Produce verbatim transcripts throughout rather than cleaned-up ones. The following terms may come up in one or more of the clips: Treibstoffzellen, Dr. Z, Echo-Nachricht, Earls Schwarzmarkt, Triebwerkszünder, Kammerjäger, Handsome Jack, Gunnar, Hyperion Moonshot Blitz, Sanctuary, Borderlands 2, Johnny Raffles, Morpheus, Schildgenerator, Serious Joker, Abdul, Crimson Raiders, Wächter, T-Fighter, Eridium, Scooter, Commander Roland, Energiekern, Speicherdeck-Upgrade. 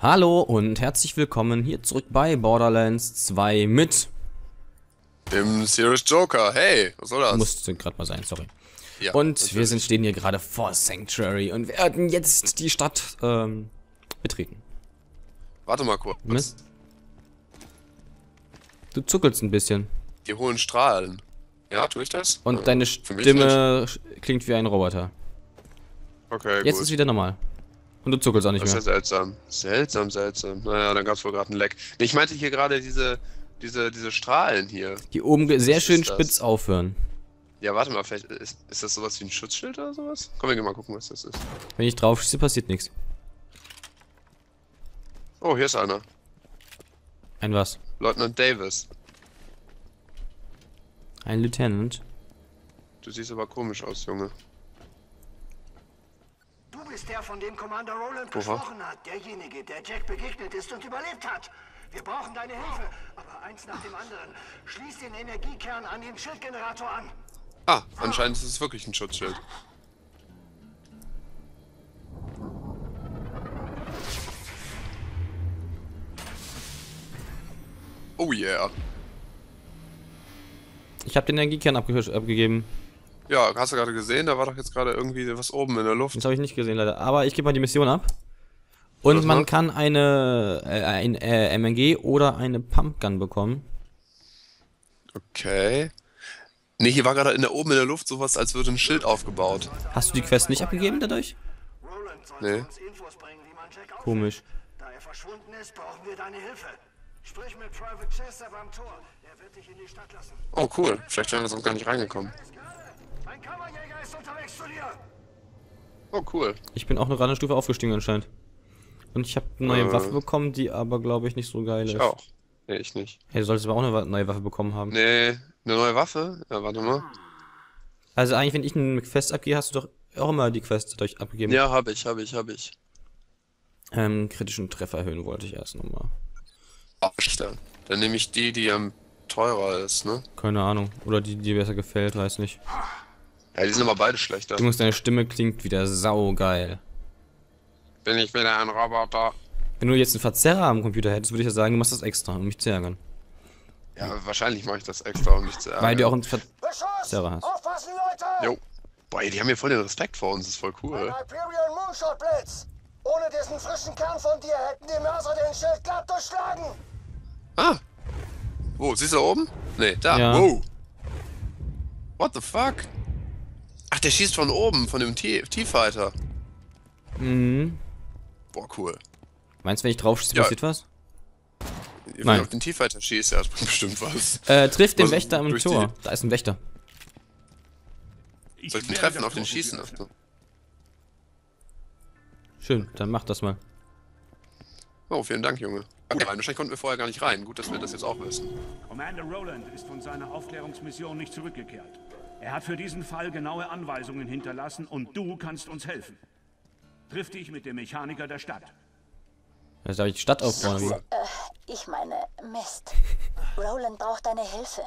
Hallo und herzlich willkommen hier zurück bei Borderlands zwei mit dem Serious Joker. Hey, was soll das? Musste gerade mal sein, sorry. Ja, und wir sind, stehen hier gerade vor Sanctuary und werden jetzt die Stadt ähm, betreten. Warte mal kurz. Was? Du zuckelst ein bisschen. Die hohen Strahlen. Ja, tue ich das? Und ja, deine Stimme klingt wie ein Roboter. Okay, jetzt gut. Ist wieder normal. Und du zuckelst auch nicht mehr. Das ist ja seltsam. Seltsam, seltsam. Naja, dann gab es wohl gerade einen Leck. Nee, ich meinte hier gerade diese, diese, diese Strahlen hier. Die oben sehr schön spitz aufhören. Ja, warte mal, vielleicht ist, ist das sowas wie ein Schutzschild oder sowas? Komm, wir gehen mal gucken, was das ist. Wenn ich drauf schieße, passiert nichts. Oh, hier ist einer. Ein was? Lieutenant Davis. Ein Lieutenant. Du siehst aber komisch aus, Junge. Ist der, von dem Commander Roland gesprochen hat, derjenige, der Jack begegnet ist und überlebt hat. Wir brauchen deine Hilfe, aber eins nach dem anderen. Schließ den Energiekern an den Schildgenerator an. Ah, anscheinend ist es wirklich ein Schutzschild. Oh yeah. Ich habe den Energiekern abgegeben. Ja, hast du gerade gesehen, da war doch jetzt gerade irgendwie was oben in der Luft. Das habe ich nicht gesehen, leider. Aber ich gebe mal die Mission ab. Und man kann eine äh, ein, äh, M N G oder eine Pumpgun bekommen. Okay. Ne, hier war gerade in der, oben in der Luft sowas, als würde ein Schild aufgebaut. Hast du die Quest nicht abgegeben dadurch? Nee. Komisch. Da er verschwunden ist, brauchen wir deine Hilfe. Sprich mit Private Chester beim Tor. Der wird dich in die Stadt lassen. Oh cool, vielleicht wären wir sonst gar nicht reingekommen. Ein Kammerjäger ist unterwegs zu dir! Oh cool. Ich bin auch noch eine Stufe aufgestiegen anscheinend. Und ich habe eine neue äh. Waffe bekommen, die aber glaube ich nicht so geil ist. Ich auch. Nee, ich nicht. Hey, du solltest aber auch eine neue Waffe bekommen haben. Nee, eine neue Waffe? Ja, warte mal. Also eigentlich, wenn ich eine Quest abgehe, hast du doch auch immer die Quest dadurch abgegeben. Ja, habe ich, habe ich, habe ich. Ähm, kritischen Treffer erhöhen wollte ich erst nochmal. Ach, dann. Dann nehme ich die, die am teurer ist, ne? Keine Ahnung. Oder die, die dir besser gefällt, weiß nicht. Ja, die sind aber beide schlechter. Du musst, deine Stimme klingt wieder saugeil. Bin ich wieder ein Roboter? Wenn du jetzt einen Verzerrer am Computer hättest, würde ich ja sagen, du machst das extra, um mich zu ärgern. Ja, wahrscheinlich mache ich das extra, um mich zu ärgern. Weil du auch einen Ver Beschuss! Verzerrer hast. Aufpassen, Leute! Jo. Boah, die haben hier voll den Respekt vor uns, das ist voll cool. Ein Hyperion Moonshot Blitz! Ohne diesen frischen Kern von dir hätten die Mörser den Schild glatt durchschlagen! Ah! Wo, siehst du da oben? Nee, da. Ja. Wow! What the fuck? Ach, der schießt von oben, von dem T-Fighter. Mhm. Boah, cool. Meinst du, wenn ich drauf schieße, passiert was? Wenn Nein. du auf den T-Fighter schießt, ja, bestimmt was. Äh, trifft den Wächter am Tor. Da ist ein Wächter. Soll ich ihn treffen, auf den schießen? Schön, dann mach das mal. Oh, vielen Dank, Junge. Gut, wahrscheinlich konnten wir vorher gar nicht rein. Gut, dass wir das jetzt auch wissen. Commander Roland ist von seiner Aufklärungsmission nicht zurückgekehrt. Er hat für diesen Fall genaue Anweisungen hinterlassen und du kannst uns helfen. Triff dich mit dem Mechaniker der Stadt. Also darf ich die Stadt aufbauen? Äh, ich meine, Mist. Roland braucht deine Hilfe.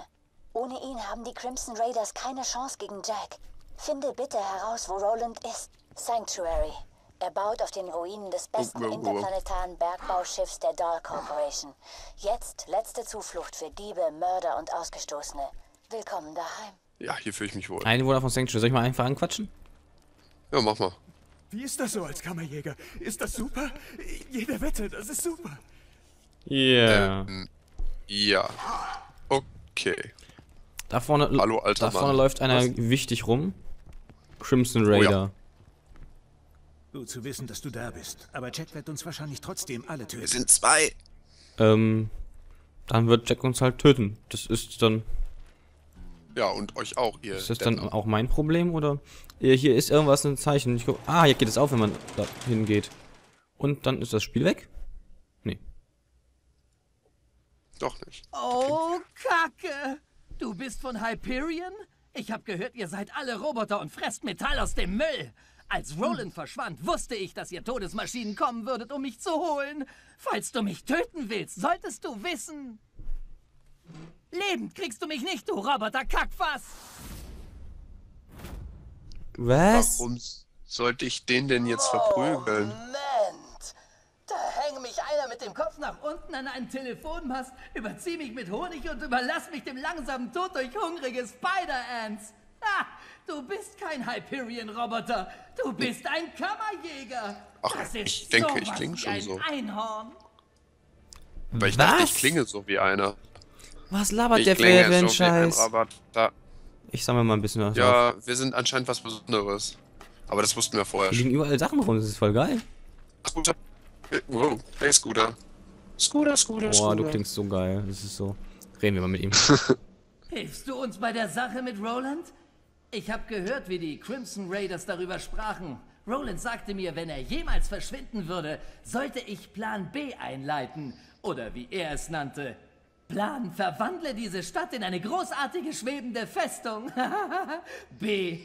Ohne ihn haben die Crimson Raiders keine Chance gegen Jack. Finde bitte heraus, wo Roland ist. Sanctuary. Er baut auf den Ruinen des besten interplanetaren Bergbauschiffs der Dahl Corporation. Jetzt letzte Zuflucht für Diebe, Mörder und Ausgestoßene. Willkommen daheim. Ja, hier fühle ich mich wohl. Einwohner von Sanctuary. Soll ich mal einfach anquatschen? Ja, mach mal. Wie ist das so als Kammerjäger? Ist das super? Jeder wettet, das ist super. Ja. Yeah. Ähm, ja. Okay. Da vorne, Hallo, alter da vorne Mann. läuft einer Was? wichtig rum. Crimson Raider. Oh, ja. Gut zu wissen, dass du da bist. Aber Jack wird uns wahrscheinlich trotzdem alle töten. Wir sind zwei. Ähm, dann wird Jack uns halt töten. Das ist dann... Ja, und euch auch, ihr. Ist das Deppen. Dann auch mein Problem, oder? Hier ist irgendwas ein Zeichen. Ich guck, ah, hier geht es auf, wenn man da hingeht. Und dann ist das Spiel weg? Nee. Doch nicht. Oh, Kacke! Du bist von Hyperion? Ich hab gehört, ihr seid alle Roboter und fresst Metall aus dem Müll. Als Roland hm. verschwand, wusste ich, dass ihr Todesmaschinen kommen würdet, um mich zu holen. Falls du mich töten willst, solltest du wissen... Lebend kriegst du mich nicht, du Roboter-Kackfass! Was? Warum sollte ich den denn jetzt verprügeln? Moment! Da hängen mich Eier mit dem Kopf nach unten an einen Telefonmast, überzieh mich mit Honig und überlass mich dem langsamen Tod durch hungrige Spider-Ants. Ah, du bist kein Hyperion-Roboter, du bist ein Kammerjäger. Ach, das ist ich denke, ich klinge schon ein so. Einhorn. Weil ich Was? dachte, ich klinge so wie einer. Was labert ich der für den so Scheiß? Ich sammle mal ein bisschen was. Ja, auf. Wir sind anscheinend was Besonderes. Aber das wussten wir vorher. Hier liegen überall Sachen rum, das ist voll geil. Scooter. Wow, hey Scooter. Scooter, Scooter, Boah, Scooter. du klingst so geil, das ist so. Reden wir mal mit ihm. Hilfst du uns bei der Sache mit Roland? Ich habe gehört, wie die Crimson Raiders darüber sprachen. Roland sagte mir, wenn er jemals verschwinden würde, sollte ich Plan B einleiten. Oder wie er es nannte, Plan, verwandle diese Stadt in eine großartige schwebende Festung. B,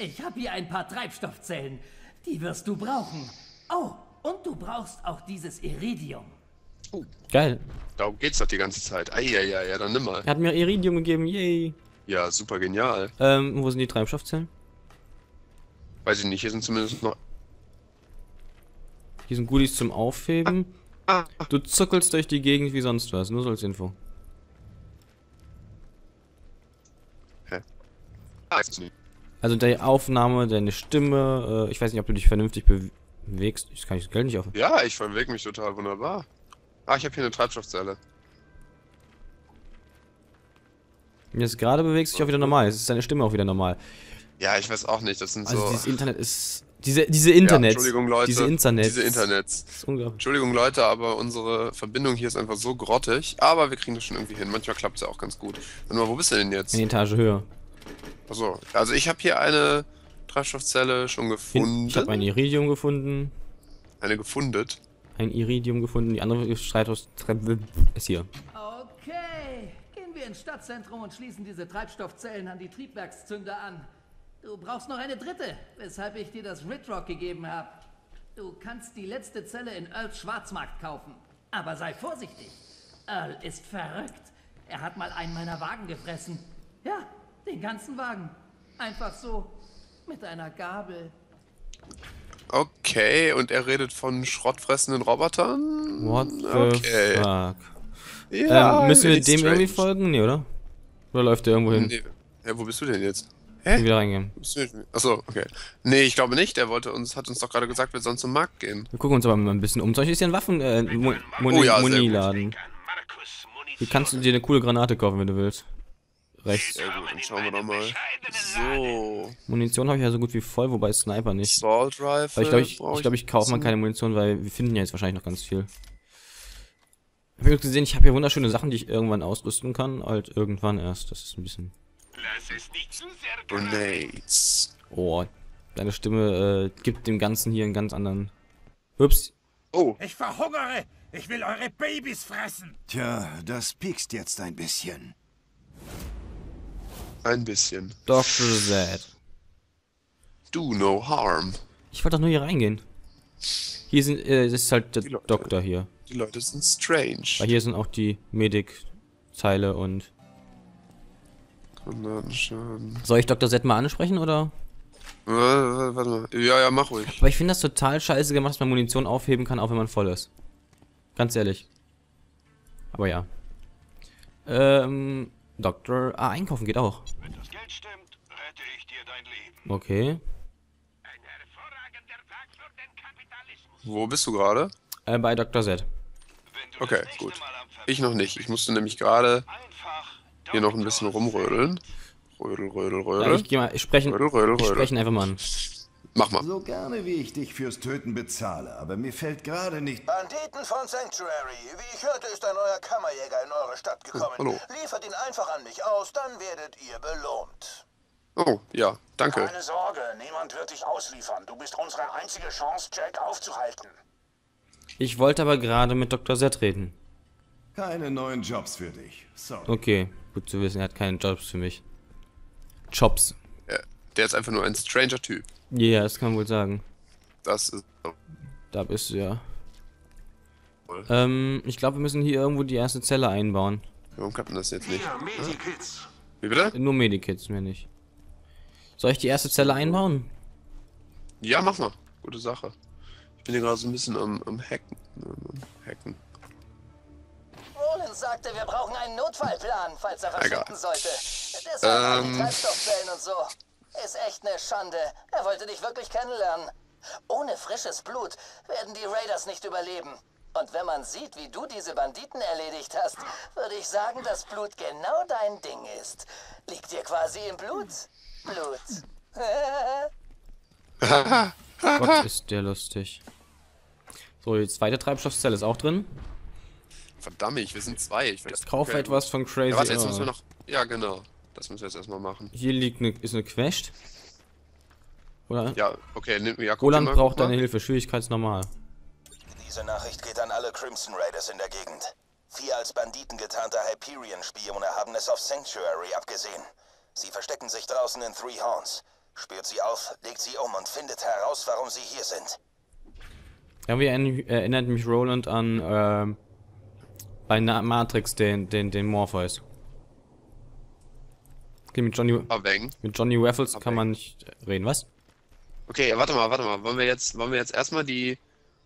ich habe hier ein paar Treibstoffzellen. Die wirst du brauchen. Oh, und du brauchst auch dieses Eridium. Oh, geil. Darum geht's doch die ganze Zeit. Ah, ja, ja, ja, dann nimm mal. Er hat mir Eridium gegeben, yay. Ja, super genial. Ähm, wo sind die Treibstoffzellen? Weiß ich nicht, hier sind zumindest noch... Hier sind Goodies zum Aufheben. Ah, ah. Du zuckelst durch die Gegend wie sonst was, nur so als Info. Hä? Also deine Aufnahme, deine Stimme, ich weiß nicht, ob du dich vernünftig bewegst. Ich kann das Geld nicht auf... Ja, ich bewege mich total wunderbar. Ah, ich habe hier eine Treibstoffzelle. Jetzt gerade bewegst du dich auch wieder normal. Jetzt ist deine Stimme auch wieder normal. Ja, ich weiß auch nicht. Das sind also so. Dieses Internet ist. Diese, diese Internets. Ja, Entschuldigung, Leute. Diese Internets. Diese Internets. Das ist unglaublich. Entschuldigung, Leute, aber unsere Verbindung hier ist einfach so grottig. Aber wir kriegen das schon irgendwie hin. Manchmal klappt es ja auch ganz gut. Warte mal, wo bist du denn jetzt? Eine Etage höher. Achso. Also, ich habe hier eine Treibstoffzelle schon gefunden. Ich habe ein Iridium gefunden. Eine gefunden? Ein Iridium gefunden. Die andere Treibstoffzelle ist hier. Ins Stadtzentrum und schließen diese Treibstoffzellen an die Triebwerkszünder an. Du brauchst noch eine dritte, weshalb ich dir das Ridrock gegeben habe. Du kannst die letzte Zelle in Earls Schwarzmarkt kaufen. Aber sei vorsichtig. Earl ist verrückt. Er hat mal einen meiner Wagen gefressen. Ja, den ganzen Wagen. Einfach so. Mit einer Gabel. Okay, und er redet von schrottfressenden Robotern? What the fuck? Ja, ähm, müssen wir dem strange. irgendwie folgen? Nee, oder? Oder läuft der irgendwo hin? Nee. Ja, wo bist du denn jetzt? Hä? Ich will wieder reingehen. Achso, okay. Nee, ich glaube nicht. Er wollte uns, hat uns doch gerade gesagt, wir sollen zum Markt gehen. Wir gucken uns aber mal ein bisschen um. Zum Beispiel ist hier ein Waffen... Äh, Mo Moni oh, ja, Moni-Laden. Hier kannst du dir eine coole Granate kaufen, wenn du willst. Rechts. Sehr gut, dann schauen wir doch mal. So. Munition habe ich ja so gut wie voll, wobei Sniper nicht. Salt Rifle. Ich glaube, ich, ich, glaub, ich kaufe mal keine Munition, weil wir finden ja jetzt wahrscheinlich noch ganz viel. Ich habe gesehen, ich habe hier wunderschöne Sachen, die ich irgendwann ausrüsten kann, halt irgendwann erst. Das ist ein bisschen... Grenades. Oh, deine Stimme äh, gibt dem Ganzen hier einen ganz anderen... Ups. Oh. Ich verhungere! Ich will eure Babys fressen! Tja, das piekst jetzt ein bisschen. Ein bisschen. Doktor Z. Do no harm. Ich wollte doch nur hier reingehen. Hier sind... Äh, das ist halt der Doktor hier. Die Leute sind strange. Weil hier sind auch die Medic-Teile und... Soll ich Doktor Z mal ansprechen, oder? Äh, warte mal. Ja, ja, mach ruhig. Aber ich finde das total scheiße gemacht, dass man Munition aufheben kann, auch wenn man voll ist. Ganz ehrlich. Aber ja. Ähm, Doktor... Ah, einkaufen geht auch. Wenn das Geld stimmt, rette ich dir dein Leben. Okay. Ein hervorragender Tag für den Kapitalismus. Wo bist du gerade? Äh, bei Doktor Z. Okay, gut. Ich noch nicht. Ich musste nämlich gerade hier noch ein bisschen rumrödeln. Rödel, rödel, rödel. Ja, ich geh mal, ich sprechen, rödel, rödel, rödel. Ich sprechen einfach mal an. Mach mal. So gerne wie ich dich fürs Töten bezahle, aber mir fällt gerade nicht... Banditen von Sanctuary. Wie ich hörte, ist ein neuer Kammerjäger in eure Stadt gekommen. Oh, hallo. Liefert ihn einfach an mich aus, dann werdet ihr belohnt. Oh, ja, danke. Keine Sorge, niemand wird dich ausliefern. Du bist unsere einzige Chance, Jack aufzuhalten. Ich wollte aber gerade mit Doktor Z reden. Keine neuen Jobs für dich. Sorry. Okay, gut zu wissen, er hat keine Jobs für mich. Jobs. Ja, der ist einfach nur ein stranger Typ. Ja, yeah, das kann man wohl sagen. Das ist... Da bist du ja. Wohl. Ähm, ich glaube, wir müssen hier irgendwo die erste Zelle einbauen. Warum klappt denn das jetzt nicht? Ja, Medikits. Wie bitte? Nur Medikits, mehr nicht. Soll ich die erste Zelle einbauen? Ja, mach mal. Gute Sache. Ich bin hier gerade so ein bisschen am, am Hacken. Am Hacken. Roland sagte, wir brauchen einen Notfallplan, falls er verschwinden sollte. Deshalb ähm. die Treibstoffzellen und so. Ist echt eine Schande. Er wollte dich wirklich kennenlernen. Ohne frisches Blut werden die Raiders nicht überleben. Und wenn man sieht, wie du diese Banditen erledigt hast, würde ich sagen, dass Blut genau dein Ding ist. Liegt dir quasi im Blut? Blut. Gott, ist der lustig. So, die zweite Treibstoffzelle ist auch drin. Verdammt, wir sind zwei. Ich weiß, kaufe okay. etwas von Crazy. Ja, warte, jetzt müssen wir noch... Ja, genau. Das müssen wir jetzt erstmal machen. Hier liegt eine... Ist eine Quest? Oder? Ja, okay. Nimm, ja, Roland mal, braucht deine Hilfe. Schwierigkeitsnormal. Diese Nachricht geht an alle Crimson Raiders in der Gegend. Vier als Banditen getarnte Hyperion-Spione haben es auf Sanctuary abgesehen. Sie verstecken sich draußen in Three Horns. Spürt sie auf, legt sie um und findet heraus, warum sie hier sind. Irgendwie erinnert mich Roland an äh, bei Matrix den, den, den Morpheus. Okay, mit Johnny, mit Johnny Raffles kann man nicht reden, was? Okay, warte mal, warte mal. Wollen wir jetzt, wollen wir jetzt erstmal die...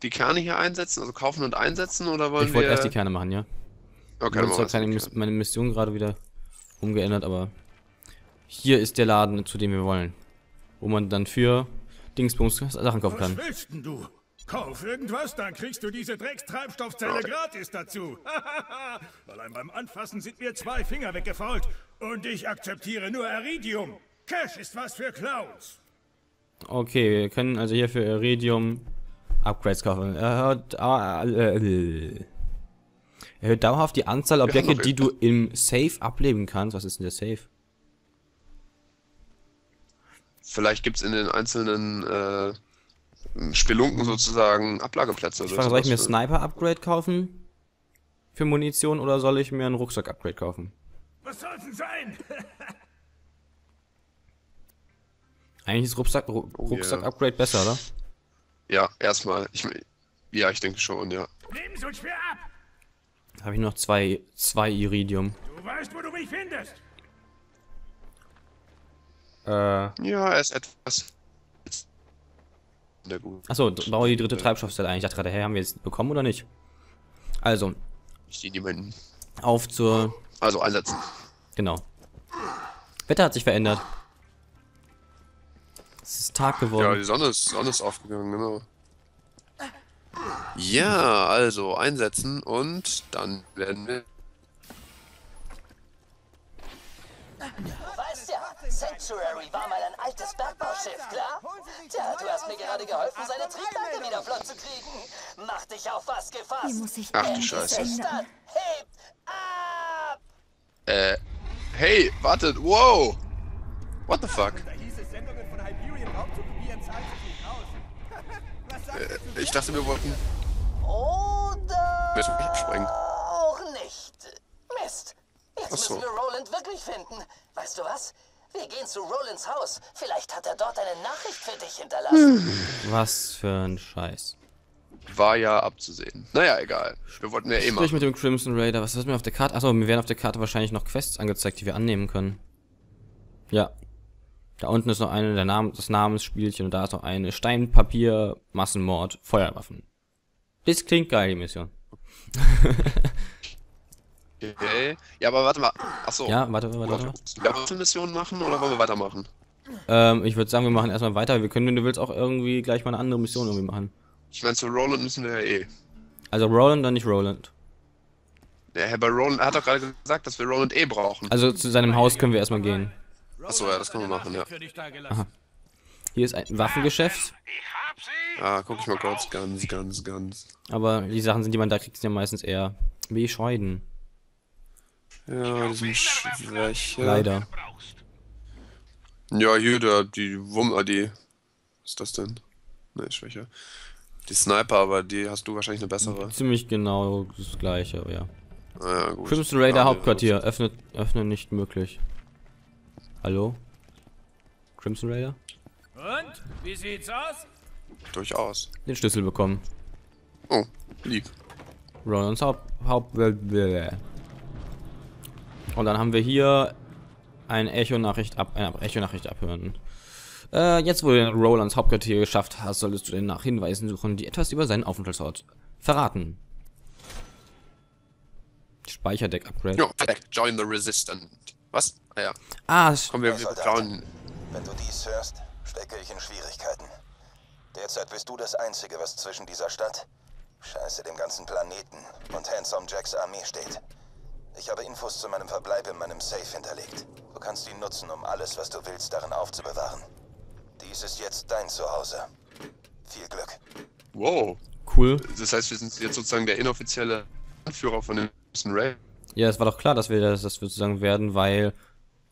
die Kerne hier einsetzen, also kaufen und einsetzen, oder wollen wir... Ich wollte erst die Kerne machen, ja. Okay, dann machen wir das. Meine Mission gerade wieder umgeändert, aber hier ist der Laden, zu dem wir wollen. Wo man dann für Dingsbums Sachen kaufen kann. Was willst denn du? Kauf irgendwas, dann kriegst du diese Dreckstreibstoffzelle gratis dazu. Allein beim Anfassen sind mir zwei Finger weggefault. Und ich akzeptiere nur Eridium. Cash ist was für Clowns. Okay, wir können also hier für Eridium... Upgrades kaufen. Erhöht, äh, erhöht dauerhaft die Anzahl Objekte, die du im Safe ableben kannst. Was ist denn der Safe? Vielleicht gibt es in den einzelnen äh, Spelunken sozusagen Ablageplätze. Ich frage, soll ich mir Sniper-Upgrade kaufen? Für Munition, oder soll ich mir einen Rucksack-Upgrade kaufen? Was soll's denn sein? Eigentlich ist Rucksack, Ru Rucksack-Upgrade yeah. besser, oder? Ja, erstmal. Ich, ja, ich denke schon, ja. Nehmen uns schwer ab! Da habe ich noch zwei, zwei Iridium. Du weißt, wo du mich findest! Äh. Ja, er ist etwas. Achso, baue die dritte Treibstoffzelle ein. Ich dachte gerade, hey, haben wir jetzt bekommen oder nicht? Also. Ich sehe niemanden. Auf zur. Also einsetzen. Genau. Wetter hat sich verändert. Es ist Tag geworden. Ja, die Sonne ist, Sonne ist aufgegangen, genau. Ja, also einsetzen und dann werden wir... Du weißt ja, Sanctuary war mal ein altes Bergbauschiff, klar? Tja, du hast mir gerade geholfen, seine Triebwerke wieder flott zu kriegen. Mach dich auf was gefasst. Ach du Scheiße. Hebt ab! Äh, hey, wartet, wow! What the fuck? Ich dachte, wir wollten... Oder... Müssen wir abspringen. Auch nicht. Mist. Jetzt müssen wir Roland wirklich finden. Weißt du was? Wir gehen zu Rolands Haus. Vielleicht hat er dort eine Nachricht für dich hinterlassen. Was für ein Scheiß. War ja abzusehen. Naja, egal. Wir wollten ja eh mal... Sprich mit dem Crimson Raider. Was ist mir auf der Karte? Achso, mir werden auf der Karte wahrscheinlich noch Quests angezeigt, die wir annehmen können. Ja. Da unten ist noch eine der Namen, das Namensspielchen, und da ist noch eine Steinpapier, Massenmord, Feuerwaffen. Das klingt geil, die Mission. Okay. Ja, aber warte mal. Achso. Ja, warte, warte, warte. Wollen wir eine Mission machen oder wollen wir weitermachen? Ähm, ich würde sagen, wir machen erstmal weiter. Wir können, wenn du willst, auch irgendwie gleich mal eine andere Mission irgendwie machen. Ich meine, zu Roland müssen wir ja eh. Also Roland, dann nicht Roland. Ja, bei Roland, er hat doch gerade gesagt, dass wir Roland eh brauchen. Also zu seinem Haus können wir erstmal gehen. Achso, ja, das können wir machen, ja. Aha. Hier ist ein Waffengeschäft. Ah, guck ich mal kurz. Ganz, ganz, ganz. Aber die Sachen sind, die man da kriegt, sind ja meistens eher wie Schweiden. Ja, die sind schwächer. Leider. Ja, hier, der, die Wummer, die... Was ist das denn? Ne, schwächer. Die Sniper, aber die hast du wahrscheinlich eine bessere. Ziemlich genau das gleiche, ja. Ah, ja, gut. Crimson Raider ah, Hauptquartier. Öffnet, öffnen nicht möglich. Hallo? Crimson Raider? Und? Wie sieht's aus? Durchaus. Den Schlüssel bekommen. Oh, lieb. Rolands Haupt... Haupt... Und dann haben wir hier eine Echo-Nachricht ab... eine Echo-Nachricht abhören. Äh, jetzt, wo du Rolands Hauptquartier geschafft hast, solltest du den nach Hinweisen suchen, die etwas über seinen Aufenthaltsort verraten. Speicherdeck-Upgrade. No, join the Resistance. Was? Ah, ja. Ah, komm, wir, wir klauen. Wenn du dies hörst, stecke ich in Schwierigkeiten. Derzeit bist du das Einzige, was zwischen dieser Stadt, scheiße dem ganzen Planeten und Handsome Jacks Armee steht. Ich habe Infos zu meinem Verbleib in meinem Safe hinterlegt. Du kannst ihn nutzen, um alles, was du willst, darin aufzubewahren. Dies ist jetzt dein Zuhause. Viel Glück. Wow. Cool. Das heißt, wir sind jetzt sozusagen der inoffizielle Anführer von dem Crimson Raiders. Ja, es war doch klar, dass wir das, das sozusagen werden, weil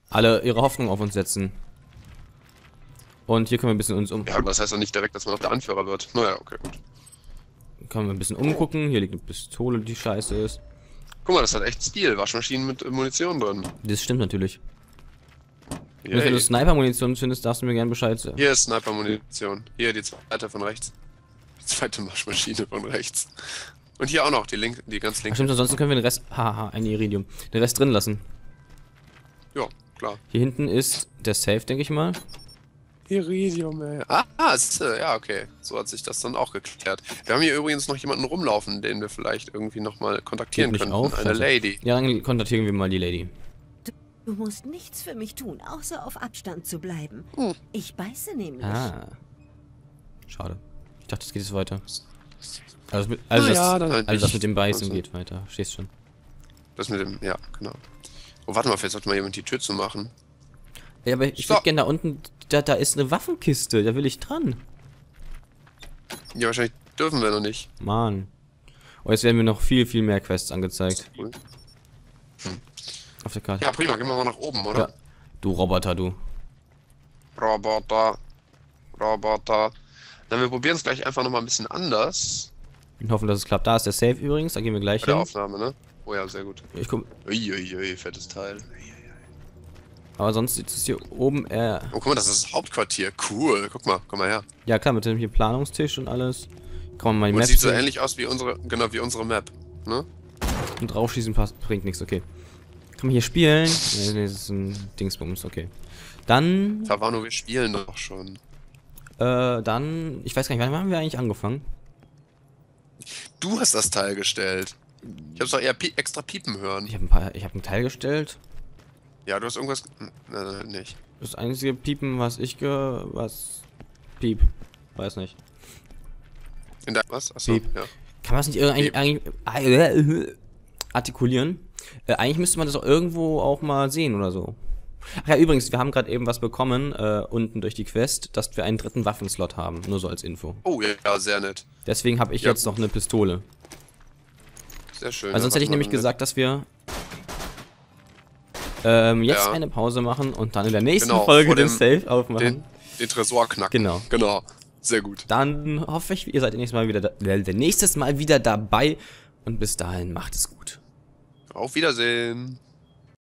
alle ihre Hoffnung auf uns setzen. Und hier können wir ein bisschen uns um... Ja, aber das heißt doch nicht direkt, dass man auch der Anführer wird. Naja, okay, gut. Können wir ein bisschen umgucken. Hier liegt eine Pistole, die scheiße ist. Guck mal, das hat echt Stil. Waschmaschinen mit Munition drin. Das stimmt natürlich. Und wenn du Sniper-Munition findest, darfst du mir gerne Bescheid sagen. Hier ist Sniper-Munition. Hier, die zweite von rechts. Die zweite Waschmaschine von rechts. Und hier auch noch, die, link, die ganz linke. Ach stimmt, ansonsten können wir den Rest... Haha, ein Iridium. Den Rest drin lassen. Ja, klar. Hier hinten ist der Safe, denke ich mal. Iridium, ey. Ah, ist, ja, okay. So hat sich das dann auch geklärt. Wir haben hier übrigens noch jemanden rumlaufen, den wir vielleicht irgendwie nochmal kontaktieren können. Auf, Eine also. Lady. Ja, dann kontaktieren wir mal die Lady. Du musst nichts für mich tun, außer auf Abstand zu bleiben. Hm. Ich beiße nämlich. Ah. Schade. Ich dachte, es geht jetzt weiter. Also, mit, also, das, ja, dann halt also das mit dem Beißen also. geht weiter. Verstehst schon. Das mit dem, ja, genau. Oh, warte mal, vielleicht sollte mal jemand die Tür zu machen. Ja, aber ich würde gerne da unten, da, da ist eine Waffenkiste, da will ich dran. Ja, wahrscheinlich dürfen wir noch nicht. Mann. Oh, jetzt werden mir noch viel, viel mehr Quests angezeigt. Cool. Hm. Auf der Karte. Ja, prima, gehen wir mal nach oben, oder? Ja. Du Roboter, du. Roboter. Roboter. Na, wir probieren es gleich einfach nochmal ein bisschen anders. Und hoffen, dass es klappt. Da ist der Safe übrigens, da gehen wir gleich Bei hin. Der Aufnahme, ne? Oh ja, sehr gut. Ich komm. Uiuiui, fettes Teil. Aber sonst sieht es hier oben eher... Oh, guck mal, das ist das Hauptquartier. Cool, guck mal, komm mal her. Ja, klar, mit dem hier Planungstisch und alles. Kann man mal die und Map sieht sehen. So ähnlich aus wie unsere, genau, wie unsere Map, ne? Und draufschießen passt, bringt nichts, okay. Kann man hier spielen? Nee, nee, das ist ein Dingsbums, okay. Dann... Favano, wir spielen doch schon. Äh, dann... Ich weiß gar nicht, wann haben wir eigentlich angefangen? Du hast das Teil gestellt. Ich hab's doch eher pie extra piepen hören. Ich hab ein paar... Ich hab ein Teil gestellt. Ja, du hast irgendwas... Nein, nicht. Das einzige Piepen, was ich ge... was... Piep. Weiß nicht. In deinem was? Achso, Piep. Ja. Kann man das nicht irgendwie... Eigentlich, eigentlich, artikulieren? Äh, eigentlich müsste man das auch irgendwo auch mal sehen oder so. Ach ja, übrigens, wir haben gerade eben was bekommen, äh, unten durch die Quest, dass wir einen dritten Waffenslot haben. Nur so als Info. Oh ja, sehr nett. Deswegen habe ich ja. jetzt noch eine Pistole. Sehr schön. Also sonst hätte ich nämlich nett. gesagt, dass wir... Ähm, jetzt ja. eine Pause machen und dann in der nächsten genau, Folge den Safe aufmachen. Den, den Tresor knacken. Genau. Genau. Sehr gut. Dann hoffe ich, ihr seid nächstes Mal wieder, da, nächstes Mal wieder dabei und bis dahin macht es gut. Auf Wiedersehen.